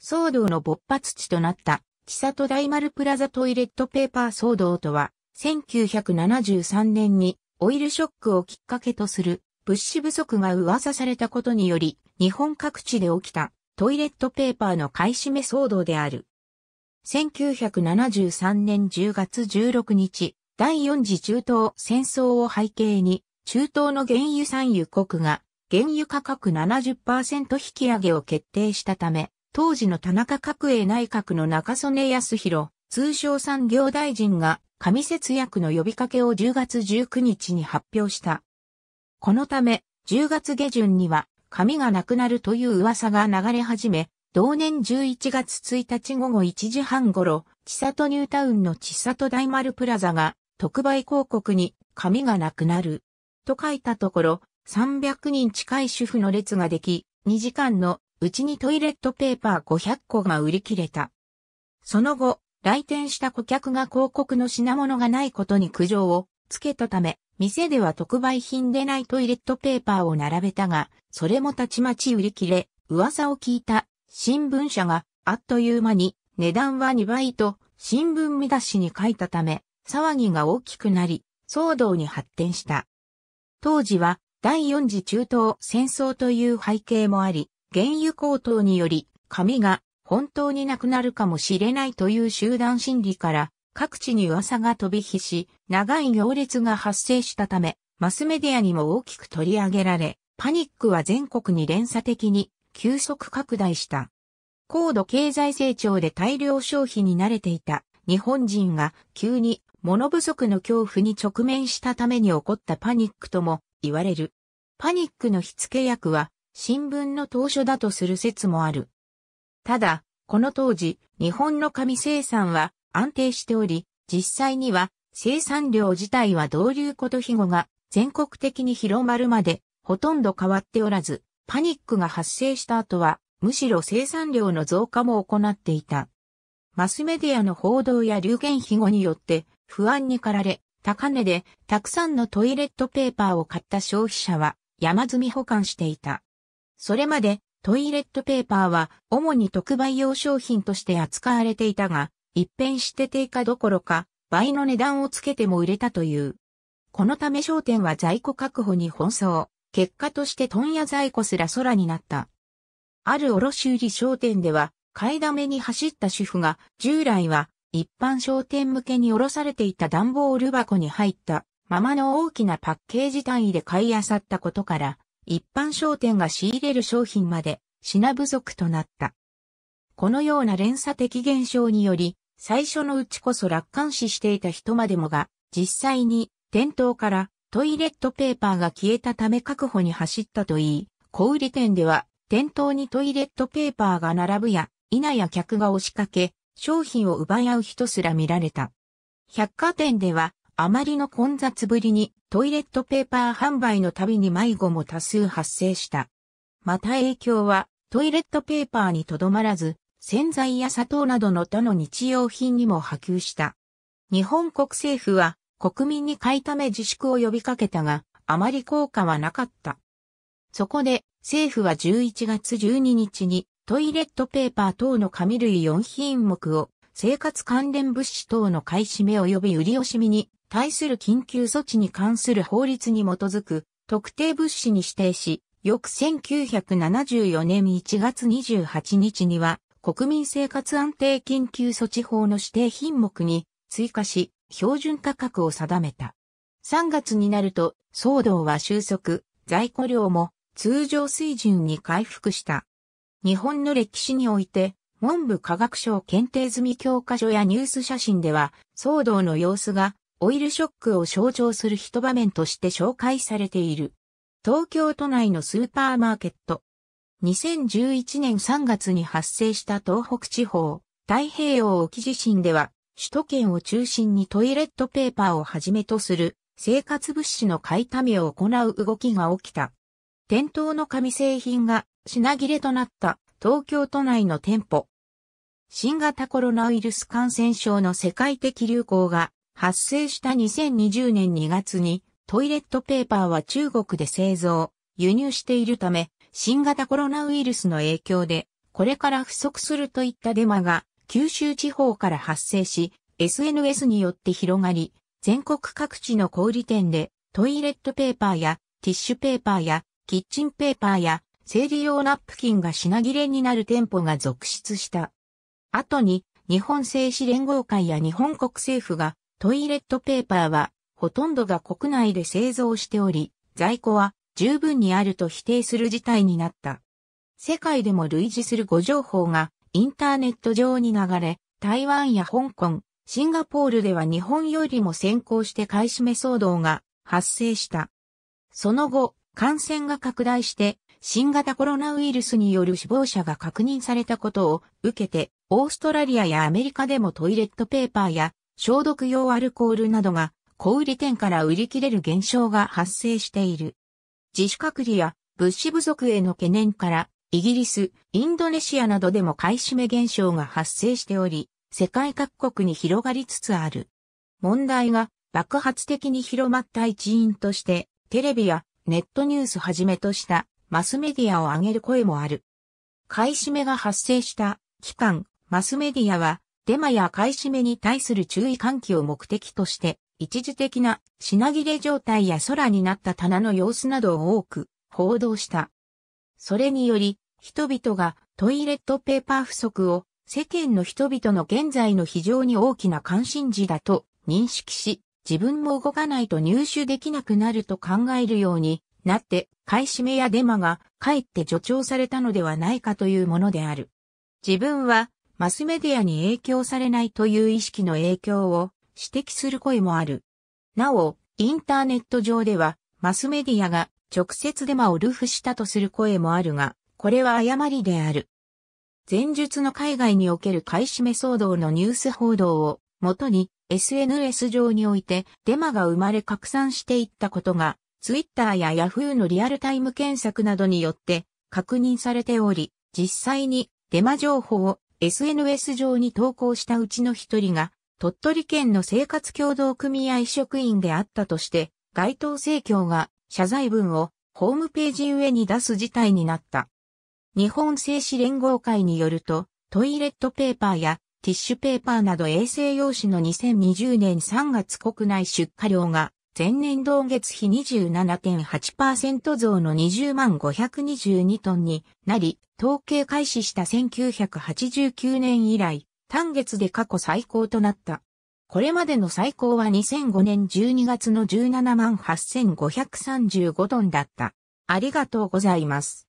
騒動の勃発地となった、千里大丸プラザトイレットペーパー騒動とは、1973年にオイルショックをきっかけとする物資不足が噂されたことにより、日本各地で起きたトイレットペーパーの買い占め騒動である。1973年10月16日、第4次中東戦争を背景に、中東の原油産油国が原油価格 70% 引き上げを決定したため、当時の田中角栄内閣の中曽根康弘、通商産業大臣が紙節約の呼びかけを10月19日に発表した。このため、10月下旬には紙がなくなるという噂が流れ始め、同年11月1日午後1時半頃、千里ニュータウンの千里大丸プラザが特売広告に紙がなくなると書いたところ、300人近い主婦の列ができ、2時間のうちにトイレットペーパー500個が売り切れた。その後、来店した顧客が広告の品物がないことに苦情をつけたため、店では特売品でないトイレットペーパーを並べたが、それもたちまち売り切れ、噂を聞いた新聞社があっという間に値段は2倍と新聞見出しに書いたため、騒ぎが大きくなり、騒動に発展した。当時は第4次中東戦争という背景もあり、原油高騰により、紙が本当になくなるかもしれないという集団心理から、各地に噂が飛び火し、長い行列が発生したため、マスメディアにも大きく取り上げられ、パニックは全国に連鎖的に急速拡大した。高度経済成長で大量消費に慣れていた日本人が急に物不足の恐怖に直面したために起こったパニックとも言われる。パニックの火付け役は、新聞の投書だとする説もある。ただ、この当時、日本の紙生産は安定しており、実際には生産量自体は同流古都肥後が全国的に広まるまでほとんど変わっておらず、パニックが発生した後は、むしろ生産量の増加も行っていた。マスメディアの報道や流言飛語によって不安に駆られ、高値でたくさんのトイレットペーパーを買った消費者は山積み保管していた。それまでトイレットペーパーは主に特売用商品として扱われていたが、一変して定価どころか倍の値段をつけても売れたという。このため商店は在庫確保に奔走、結果として問屋在庫すら空になった。ある卸売商店では、買いだめに走った主婦が、従来は一般商店向けに卸されていた段ボール箱に入ったままの大きなパッケージ単位で買い漁ったことから、一般商店が仕入れる商品まで品不足となった。このような連鎖的現象により、最初のうちこそ楽観視していた人までもが、実際に店頭からトイレットペーパーが消えたため確保に走ったといい、小売店では店頭にトイレットペーパーが並ぶや、否や客が押しかけ、商品を奪い合う人すら見られた。百貨店では、あまりの混雑ぶりにトイレットペーパー販売のたびに迷子も多数発生した。また影響はトイレットペーパーにとどまらず洗剤や砂糖などの他の日用品にも波及した。日本国政府は国民に買いため自粛を呼びかけたがあまり効果はなかった。そこで政府は11月12日にトイレットペーパー等の紙類4品目を生活関連物資等の買い占め及び売り惜しみに対する緊急措置に関する法律に基づく特定物資に指定し、翌1974年1月28日には国民生活安定緊急措置法の指定品目に追加し、標準価格を定めた。3月になると騒動は収束、在庫量も通常水準に回復した。日本の歴史において、文部科学省検定済み教科書やニュース写真では騒動の様子がオイルショックを象徴する一場面として紹介されている。東京都内のスーパーマーケット。2011年3月に発生した東北地方、太平洋沖地震では、首都圏を中心にトイレットペーパーをはじめとする生活物資の買い溜めを行う動きが起きた。店頭の紙製品が品切れとなった東京都内の店舗。新型コロナウイルス感染症の世界的流行が、発生した2020年2月にトイレットペーパーは中国で製造、輸入しているため、新型コロナウイルスの影響でこれから不足するといったデマが九州地方から発生し、SNS によって広がり、全国各地の小売店でトイレットペーパーやティッシュペーパーやキッチンペーパーや生理用ナプキンが品切れになる店舗が続出した。後に日本製紙連合会や日本国政府がトイレットペーパーはほとんどが国内で製造しており、在庫は十分にあると否定する事態になった。世界でも類似する誤情報がインターネット上に流れ、台湾や香港、シンガポールでは日本よりも先行して買い占め騒動が発生した。その後、感染が拡大して新型コロナウイルスによる死亡者が確認されたことを受けて、オーストラリアやアメリカでもトイレットペーパーや消毒用アルコールなどが小売店から売り切れる現象が発生している。自主隔離や物資不足への懸念から、イギリス、インドネシアなどでも買い占め現象が発生しており、世界各国に広がりつつある。問題が爆発的に広まった一因として、テレビやネットニュースはじめとしたマスメディアを挙げる声もある。買い占めが発生した期間、マスメディアはデマや買い占めに対する注意喚起を目的として、一時的な品切れ状態や空になった棚の様子などを多く報道した。それにより、人々がトイレットペーパー不足を世間の人々の現在の非常に大きな関心事だと認識し、自分も動かないと入手できなくなると考えるようになって、買い占めやデマがかえって助長されたのではないかというものである。自分はマスメディアに影響されないという意識の影響を指摘する声もある。なお、インターネット上ではマスメディアが直接デマを流布したとする声もあるが、これは誤りである。前述の海外における買い占め騒動のニュース報道をもとに SNS 上においてデマが生まれ拡散していったことが Twitter や Yahoo のリアルタイム検索などによって確認されており、実際にデマ情報を SNS 上に投稿したうちの一人が鳥取県の生活協同組合職員であったとして、該当生協が謝罪文をホームページ上に出す事態になった。日本製紙連合会によると、トイレットペーパーやティッシュペーパーなど衛生用紙の2020年3月国内出荷量が前年同月比 27.8% 増の205,522 トンになり、統計開始した1989年以来、単月で過去最高となった。これまでの最高は2005年12月の178,535 トンだった。ありがとうございます。